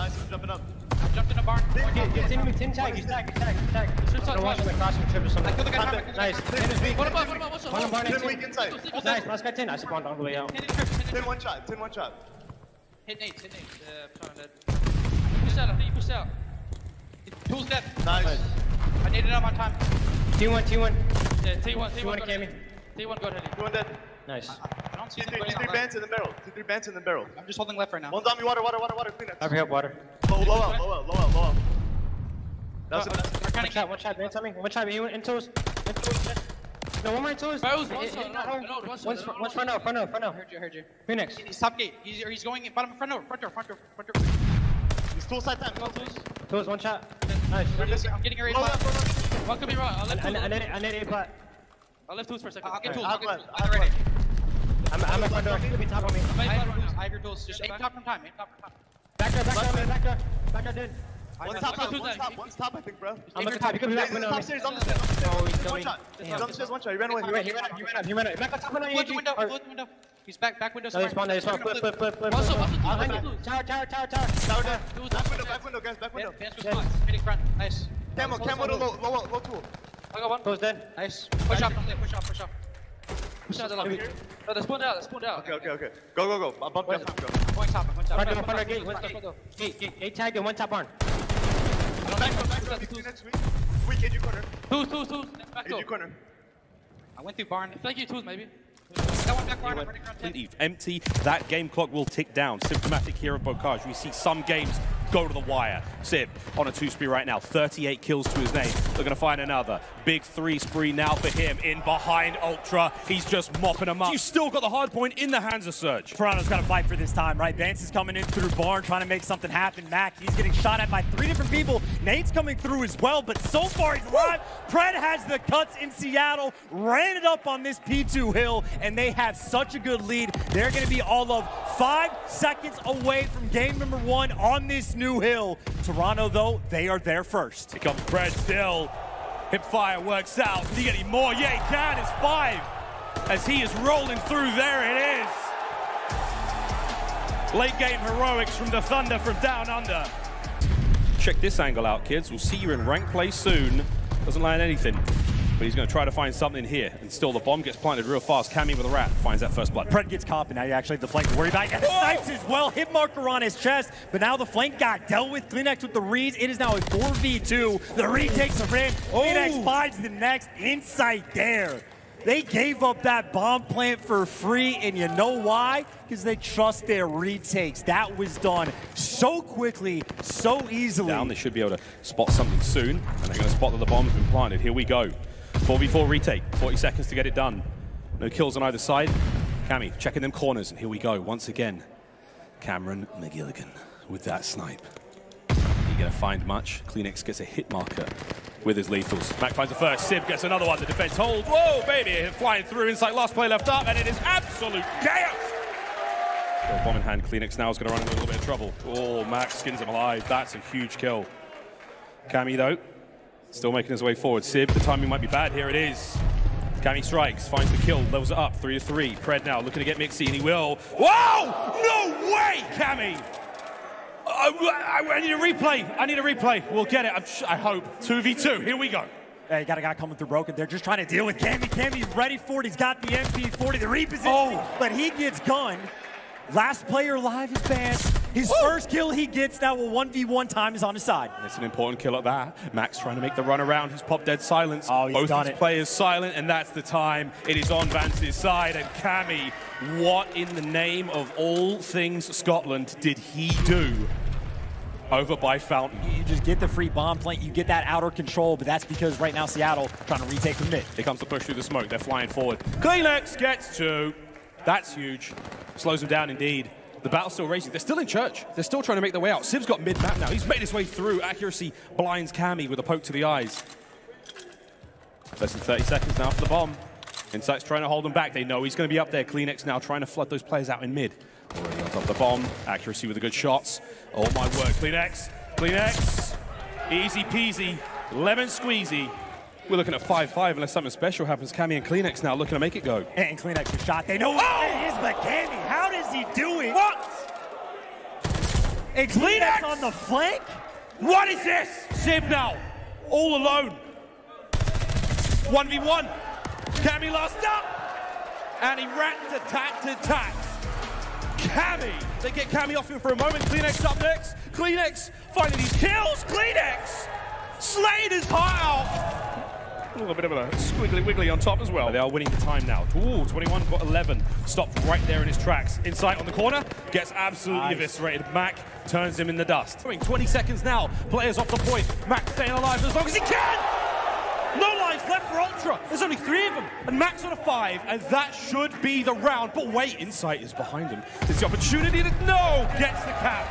Nice, I'm jumping up. Jumped in the barn. Tim, tag. Shoot shot. Watch the crossing trip or something. Nice. Tim is weak. What about? What's up? Tim weak inside. Nice. Last guy 10. I spawned all the way out. Tim one shot. Hit Nate. I'm trying to push out. Who's left? Nice. I need it up on time. T1. Yeah, T1. Cammy. T1 got hit. T1 dead. Nice. I don't see T3 bands in the barrel. I'm just holding left right now. One's on me. Water. Clean up. I forgot water. Low out. That's one shot. Vance on me. One shot. No, one more toes. One's front row. Heard you. Phoenix. He's top gate. He's going in bottom front door. He's tool side time. Toes, one shot. Nice. I'm getting your A plot. What could be wrong? I need A plot. I'll left tools for a second. I'll get tools. I'm at front door. He's gonna be top on me. I have your tools. Just aim top from time. Back door. Back door dead. One's top, I think, bro. I'm looking top. He could be back. Top stairs on the stairs. He's on the stairs, one shot. He ran away. Back on top window. Close the window. He's back window. No, he spawned. Flip. Tower. Back window, guys. Hitting front. Nice. Camo to low tool. I got one. Close dead. Nice. Push up. No, they spawned out. Okay. Go. I'm bumping up. Go. Eight tag and one top on. Back. Weak edge corner. Tools. Edge corner. I went through barn. I feel like you tools, maybe. That one back barn. Empty. That game clock will tick down. Symptomatic here of Bocage. We see some games go to the wire. Sib on a 2 spree right now. 38 kills to his name. They're going to find another. Big 3 spree now for him. In behind Ultra. He's just mopping them up. You've still got the hard point in the hands of Surge. Toronto's got to fight for this time, right? Vance is coming in through barn, trying to make something happen. Mac, he's getting shot at by 3 different people. Nate's coming through as well, but so far he's alive. Pred has the cuts in Seattle. Ran it up on this P2 hill, and they have such a good lead. They're going to be all of 5 seconds away from game number 1 on this new hill. Toronto, though, they are there first. Here comes Fred Dill. Hip fire works out. Can he get any more? Yeah, he can. It's 5. As he is rolling through, there it is. Late game heroics from the Thunder from down under. Check this angle out, kids. We'll see you in rank play soon. Doesn't land anything, but he's going to try to find something here. And still, the bomb gets planted real fast. Cammy with a wrap finds that first blood. Pred gets caught, and now you actually have the flank to worry about. And snipes as well. Hit marker on his chest, but now the flank got dealt with. CleanX with the reads. It is now a 4v2. The read takes a rim. CleanX finds the next. Insight there. They gave up that bomb plant for free, and you know why? Because they trust their retakes. That was done so quickly, so easily. Down, they should be able to spot something soon, and they're going to spot that the bomb's been planted. Here we go. 4v4 retake, 40 seconds to get it done. No kills on either side. Cammy checking them corners, and here we go once again. Cameron McGillagan with that snipe. He gonna find much. CleanX gets a hit marker with his lethals. Mac finds the first, Sib gets another one, the defense holds. Whoa, baby, flying through inside, last play left up, and it is absolute chaos! Well, bomb in hand, CleanX now is gonna run into a little bit of trouble. Oh, Mac skins him alive, that's a huge kill. Cammy, though, still making his way forward. Sib, the timing might be bad. Here it is. Cammy strikes, finds the kill, levels it up, 3-3. Pred now looking to get Mixy, and he will. Wow! No way, Cammy! I need a replay. We'll get it, I hope. 2v2, here we go. Hey, got a guy coming through broken. They're just trying to deal with Cammy. Cammy's ready for it. He's got the MP40, the reposition, but he gets gunned. Last player alive is Vance. His first kill he gets now. A 1v1 time is on his side. It's an important kill at that. Max trying to make the run around. He's popped dead silence. Both players silent, and that's the time. It is on Vance's side, and Cammy, what in the name of all things Scotland did he do? Over by Fountain. You just get the free bomb plant, you get that outer control, but that's because right now Seattle trying to retake the mid. Here comes the push through the smoke. They're flying forward. CleanX gets 2. That's huge. Slows him down indeed. The battle's still racing. They're still in church. They're still trying to make their way out. Sib's got mid-map now. He's made his way through. Accuracy blinds Cammy with a poke to the eyes. Less than 30 seconds now for the bomb. Insight's trying to hold him back. They know he's going to be up there. CleanX now trying to flood those players out in mid. Already on top of the bomb. Accuracy with the good shots. Oh my word. CleanX. Easy peasy. Lemon squeezy. We're looking at 5-5 unless something special happens. Cammy and CleanX now looking to make it go. And CleanX is shot. They know what it is, but Cammy, how does he do it? What? It's CleanX on the flank. What is this? Sib now, all alone. 1v1. Cammy last up. And he rat to tat to tat. Cammy. They get Cammy off him for a moment. CleanX up next. CleanX finding these kills. CleanX slayed his heart out. A little bit of a squiggly wiggly on top as well. They are winning the time now. Ooh, 21-11. Stopped right there in his tracks. Insight on the corner. Gets absolutely eviscerated. Mac turns him in the dust. 20 seconds now. Players off the point. Mac staying alive as long as he can. No lives left for Ultra. There's only 3 of them, and Mac's on a 5, and that should be the round. But wait, Insight is behind him. There's the opportunity to gets the cap.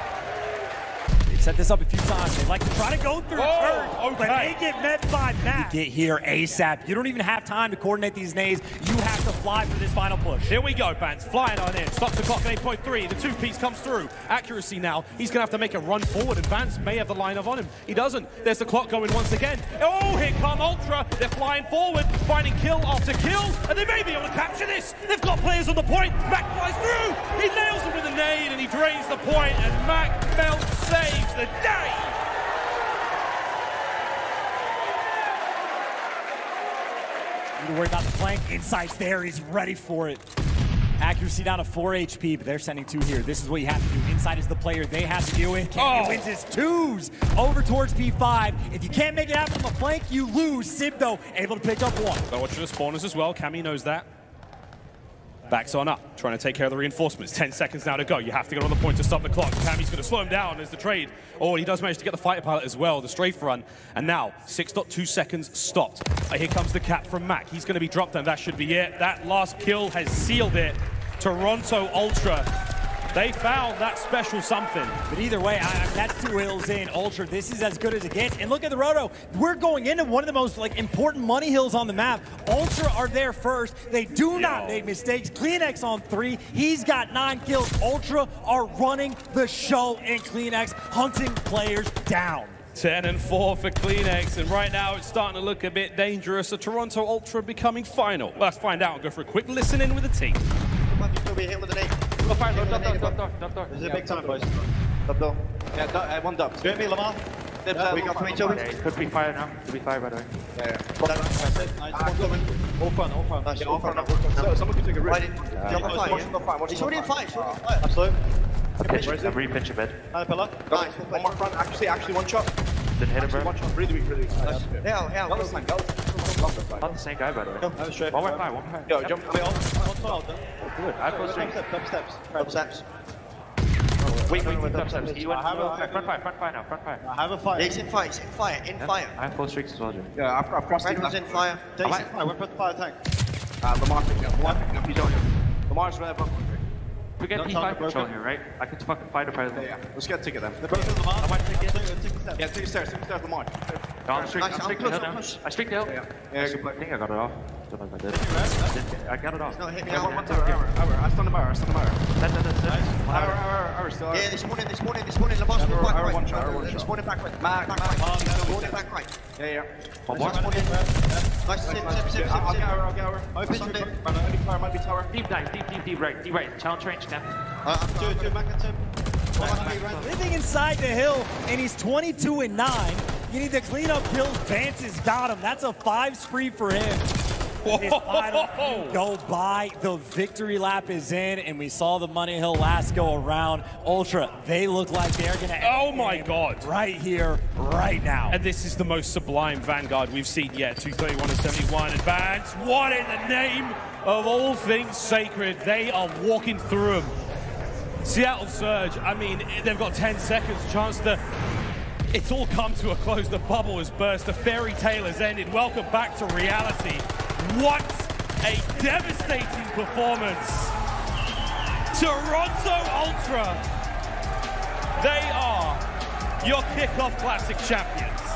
They've set this up a few times. They like to try to go through a turn, but they get met by Mac. You get here ASAP. You don't even have time to coordinate these nades. You have to fly for this final push. Here we go, Vance flying on in. Stops the clock at 8.3. The 2-piece comes through. Accuracy now. He's going to have to make a run forward, and Vance may have the line-up on him. He doesn't. There's the clock going once again. Oh, here come Ultra. They're flying forward, finding kill after kill, and they may be able to capture this. They've got players on the point. Mac flies through. He nails him with a nade, and he drains the point, and Mac melts, saves the day. To worry about the flank. Insight's there. He's ready for it. Accuracy down to 4 HP, but they're sending 2 here. This is what you have to do. Insight is the player they have to deal with. Cammy wins his 2s over towards P5. If you can't make it out from the flank, you lose. Sib, though, able to pick up 1. They're watching the spawners as well. Cammy knows that. Backs on up, trying to take care of the reinforcements. 10 seconds now to go. You have to get on the point to stop the clock. Cammy's going to slow him down as the trade. Oh, he does manage to get the fighter pilot as well, the strafe run. And now, 6.2 seconds stopped. Here comes the cap from Mac. He's going to be dropped, and that should be it. That last kill has sealed it. Toronto Ultra. They found that special something. But either way, that's 2 hills in. Ultra, this is as good as it gets. And look at the roto. We're going into one of the most important money hills on the map. Ultra are there first. They do not make mistakes. CleanX on 3. He's got 9 kills. Ultra are running the show, and CleanX hunting players down. 10-4 for CleanX, and right now it's starting to look a bit dangerous. So Toronto Ultra becoming final. Let's find out and go for a quick listen in with the team. Go fire, top door. This is a big time, boys. Top door. Yeah, one top. Do you hear me, Lamar? We got from each other. It could be fire now. Could be fire, by the way. Yeah. All fun. Nice, all fun. Someone can take a risk. He's already in 5. Absolutely. I'm re-pinch a bit. Another pillar. Nice. One more front. Actually, one shot. Didn't hit him, bro. One shot. Really weak. Yeah. One time, go. Not the same guy, by the way. One more fly. Yo, jump. All then. Good. Top steps. Wait, top steps. He went front fire now. I have a fire. He's in fire, he's in fire. I have 4 streaks as well, dude. Yeah, I've crossed him. He's in fire. He's in fire, we're put fire tank. Lamar picked up. Lamar's right above. We get P5 control here, right? I could fucking fight a fire. Yeah, let's get a ticket then. They're both in Lamar. I might take it. Yeah, take a stairs, Lamar. I streaked the hill. Yeah, I think I got it off. I don't know if I did. I got it off. He's not hitting me. I stunned him. Hour. Yeah, they spawned in. Lamar's back right. They spawned in back right. Back right. Yeah. One more. Nice, Sip. I'll get hour. Only fire might be tower. Deep right. Challenge range now. Do it, Mac and Sip. Living inside the hill, and he's 22-9. You need to clean up kills. Vance has got him. That's a 5 spree for him. This final go by. The victory lap is in, and we saw the money hill last go around. Ultra, they look like they're going to end the game God. Right here, right now. And this is the most sublime Vanguard we've seen yet. 231-71 advance. What in the name of all things sacred? They are walking through them. Seattle Surge, I mean, they've got 10 seconds chance to... It's all come to a close. The bubble has burst. The fairy tale has ended. Welcome back to reality. What a devastating performance. Toronto Ultra, they are your Kickoff Classic champions.